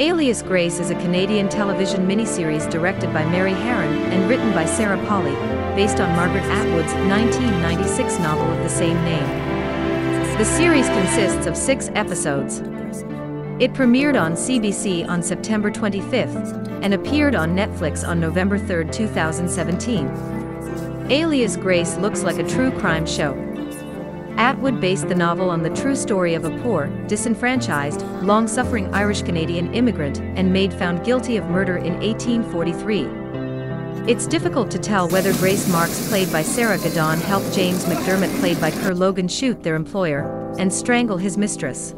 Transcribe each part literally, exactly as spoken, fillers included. Alias Grace is a Canadian television miniseries directed by Mary Harron and written by Sarah Polley, based on Margaret Atwood's nineteen ninety-six novel of the same name. The series consists of six episodes. It premiered on C B C on September twenty-fifth and appeared on Netflix on November third, two thousand seventeen. Alias Grace looks like a true crime show. Atwood based the novel on the true story of a poor, disenfranchised, long-suffering Irish-Canadian immigrant and maid found guilty of murder in eighteen forty-three. It's difficult to tell whether Grace Marks, played by Sarah Gadon, helped James McDermott, played by Kerr Logan, shoot their employer and strangle his mistress.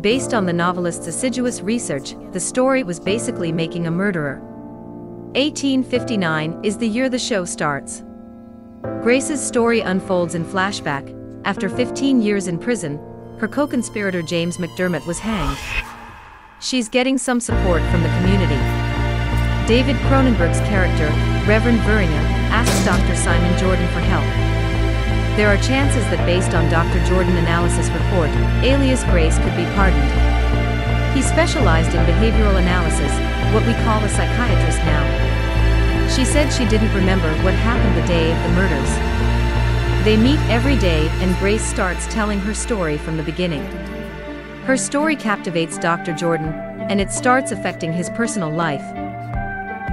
Based on the novelist's assiduous research, the story was basically making a murderer. eighteen fifty-nine is the year the show starts. Grace's story unfolds in flashback. After fifteen years in prison, her co-conspirator James McDermott was hanged. She's getting some support from the community. David Cronenberg's character, Reverend Buringer, asks Doctor Simon Jordan for help. There are chances that based on Doctor Jordan's analysis report, Alias Grace could be pardoned. He specialized in behavioral analysis, what we call a psychiatrist now. She said she didn't remember what happened the day of the murders. They meet every day and Grace starts telling her story from the beginning. Her story captivates Doctor Jordan, and it starts affecting his personal life.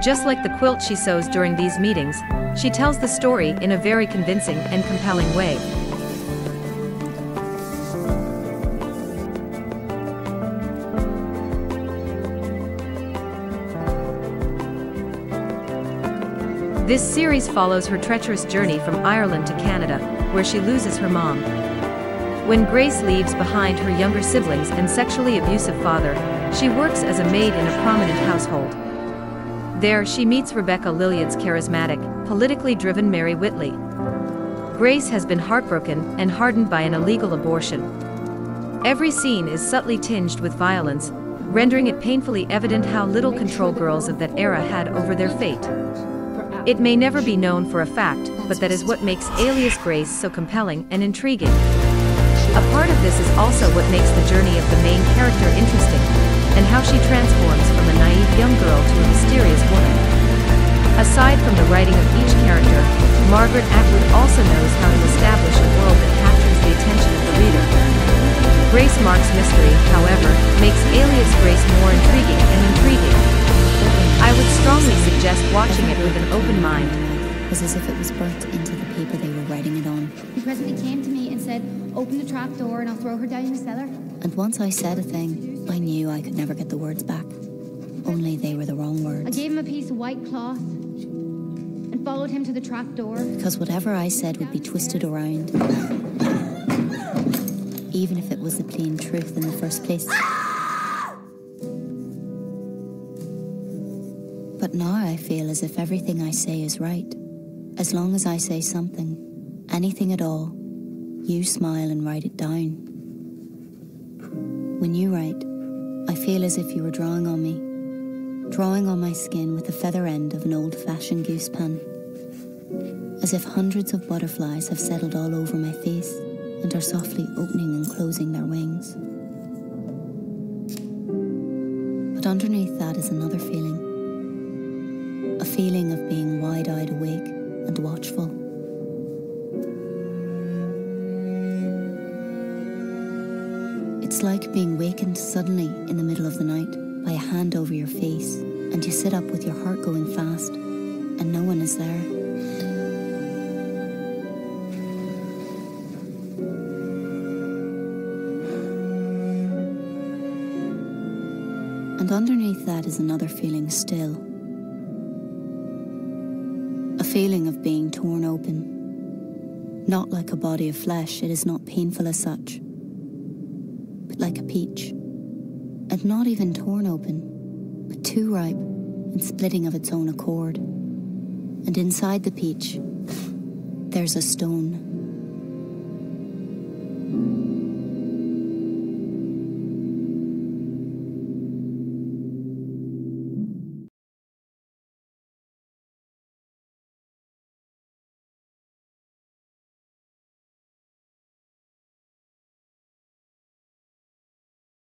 Just like the quilt she sews during these meetings, she tells the story in a very convincing and compelling way. This series follows her treacherous journey from Ireland to Canada, where she loses her mom. When Grace leaves behind her younger siblings and sexually abusive father, she works as a maid in a prominent household. There she meets Rebecca Lilliard's charismatic, politically driven Mary Whitley. Grace has been heartbroken and hardened by an illegal abortion. Every scene is subtly tinged with violence, rendering it painfully evident how little control girls of that era had over their fate. It may never be known for a fact, but that is what makes Alias Grace so compelling and intriguing. A part of this is also what makes the journey of the main character interesting, and how she transforms from a naive young girl to a mysterious woman. Aside from the writing of each character, Margaret Atwood also knows how to establish a world that captures the attention of the reader. Grace Marks' mystery, however, makes Alias Grace more intriguing and intriguing. I would strongly suggest watching it with an open mind. It was as if it was birthed into the paper they were writing it on. He presently came to me and said, "Open the trap door and I'll throw her down in the cellar." And once I said a thing, I knew I could never get the words back. Only they were the wrong words. I gave him a piece of white cloth and followed him to the trap door. Because whatever I said would be twisted around. Even if it was the plain truth in the first place. But now I feel as if everything I say is right. As long as I say something, anything at all, you smile and write it down. When you write, I feel as if you were drawing on me, drawing on my skin with the feather end of an old-fashioned goose pen, as if hundreds of butterflies have settled all over my face and are softly opening and closing their wings. But underneath that is another feeling. A feeling of being wide-eyed awake and watchful. It's like being wakened suddenly in the middle of the night by a hand over your face, and you sit up with your heart going fast, and no one is there. And underneath that is another feeling still. Feeling of being torn open. Not like a body of flesh, it is not painful as such, but like a peach. And not even torn open, but too ripe and splitting of its own accord. And inside the peach, there's a stone.